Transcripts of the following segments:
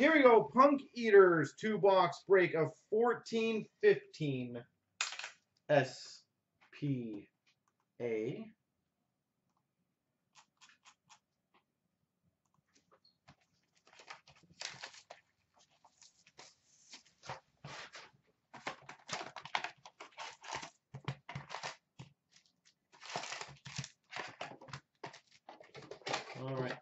Here we go, Punk Eaters, 2-box break of 14/15 SPA. All right.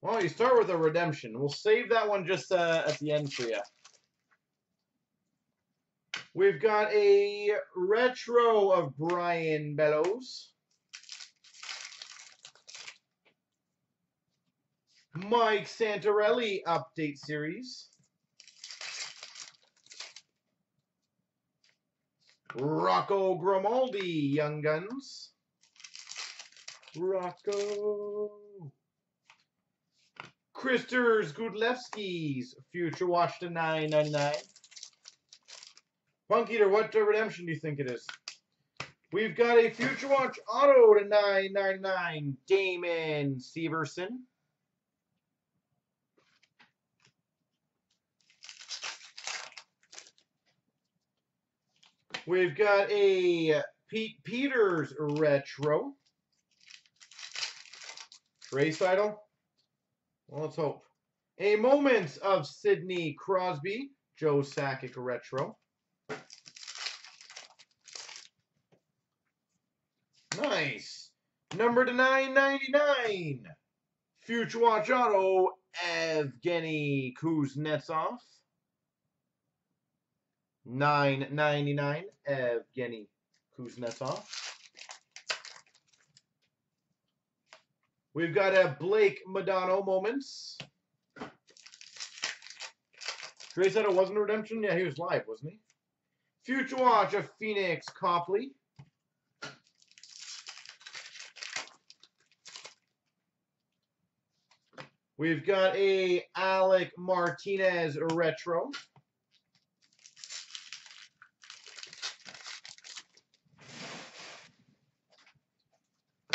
Well, you start with a redemption. We'll save that one just at the end for you. We've got a retro of Brian Bellows. Mike Santarelli update series. Rocco Grimaldi, Young Guns. Rocco. Christer Gudlewski's Future Watch to 999. Punk Eater, what redemption do you think it is? We've got a Future Watch Auto to 999, Damon Severson. We've got a Pete Peters retro. Trace Idol. Well, let's hope. A Moments of Sidney Crosby, Joe Sakic retro. Nice. Number to 999. Future Watch Auto, Evgeny Kuznetsov. 999, Evgeny Kuznetsov. We've got a Blake Madano Moments. Trey said it wasn't a redemption. Yeah, he was live, wasn't he? Future Watch of Phoenix Copley. We've got a Alec Martinez retro.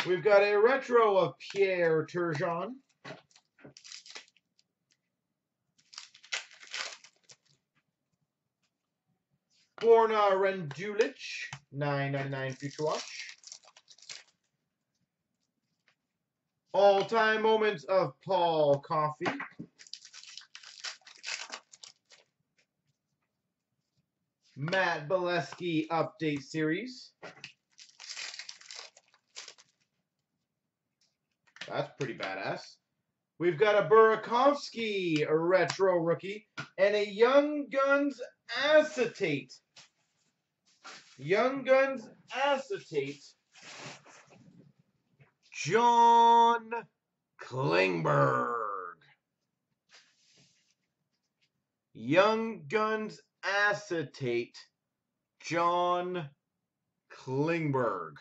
We've got a retro of Pierre Turgeon. Borna Rendulich, 999 Future Watch. All-time moments of Paul Coffey. Matt Bileski update series. That's pretty badass. We've got a Burakovsky retro rookie and a Young Guns acetate. Young Guns acetate. John Klingberg. Young Guns acetate. John Klingberg.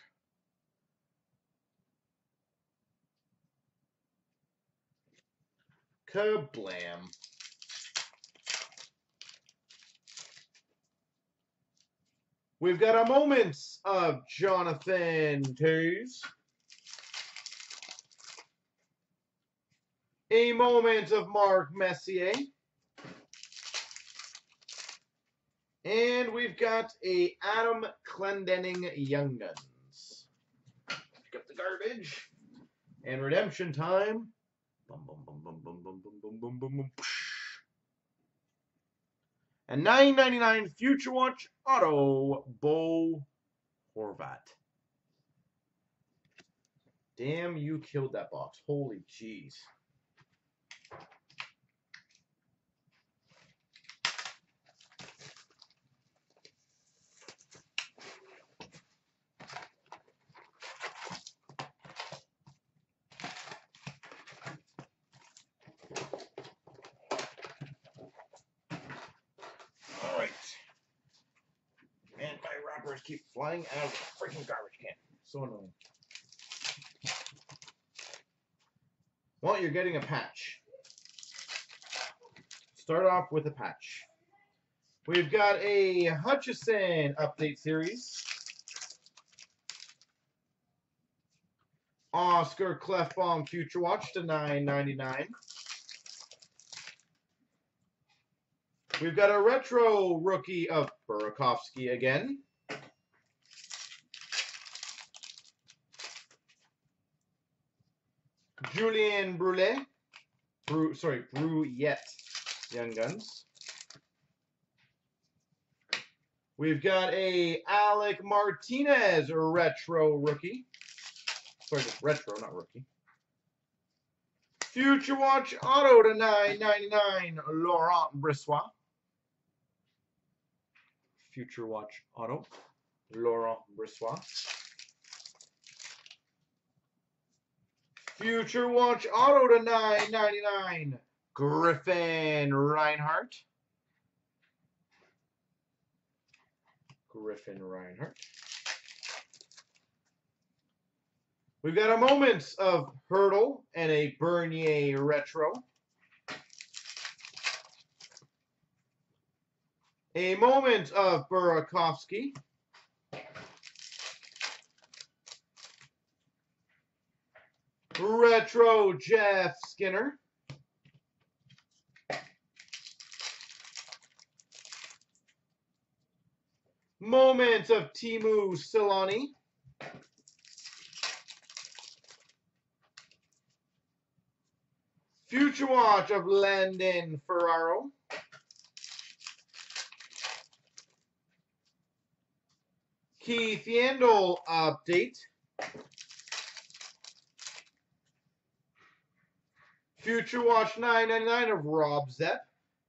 Kablam. We've got a Moments of Jonathan Taze. A Moments of Mark Messier. And we've got a Adam Clendening Young Guns. Pick up the garbage. And redemption time. Bum, bum, bum, bum, bum, bum, bum, bum, bum, bum. And 999 Future Watch Auto, Bo Horvat. Damn, you killed that box. Holy jeez. Keep flying out of the freaking garbage can. So annoying. Well, you're getting a patch. Start off with a patch. We've got a Hutchison update series. Oscar Klefbom Future Watch to $9.99. We've got a retro rookie of Burakovsky again. Julien Brulet. Bruyette Young Guns. We've got a Alec Martinez retro rookie. Sorry, retro, not rookie. Future Watch Auto to $9.99, Laurent Brossoit. Future Watch Auto, Laurent Brossoit. Future Watch Auto to $9.99, Griffin Reinhardt. We've got a Moments of Hurdle and a Bernier Retro. A Moment of Burakovsky. Retro Jeff Skinner. Moments of Timu Silani. Future Watch of Landon Ferraro. Keith Yandel update. Future Watch $9.99 of Rob Zepp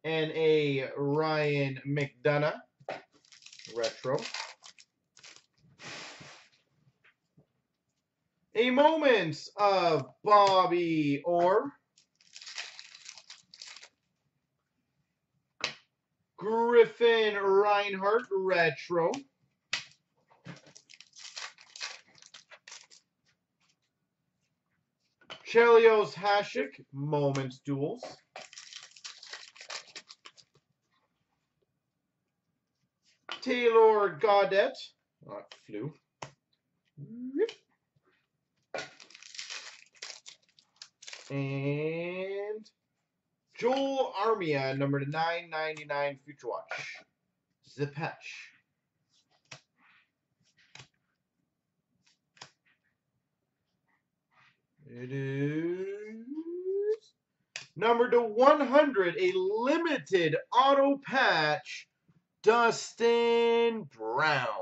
and a Ryan McDonough retro. A Moments of Bobby Orr. Griffin Reinhardt retro. Chelios Hasek Moments Duels. Taylor Gaudet. Oh, it flew. And Joel Armia, number $9.99 Future Watch. Zip patch. It is number /100, a limited auto patch, Dustin Brown.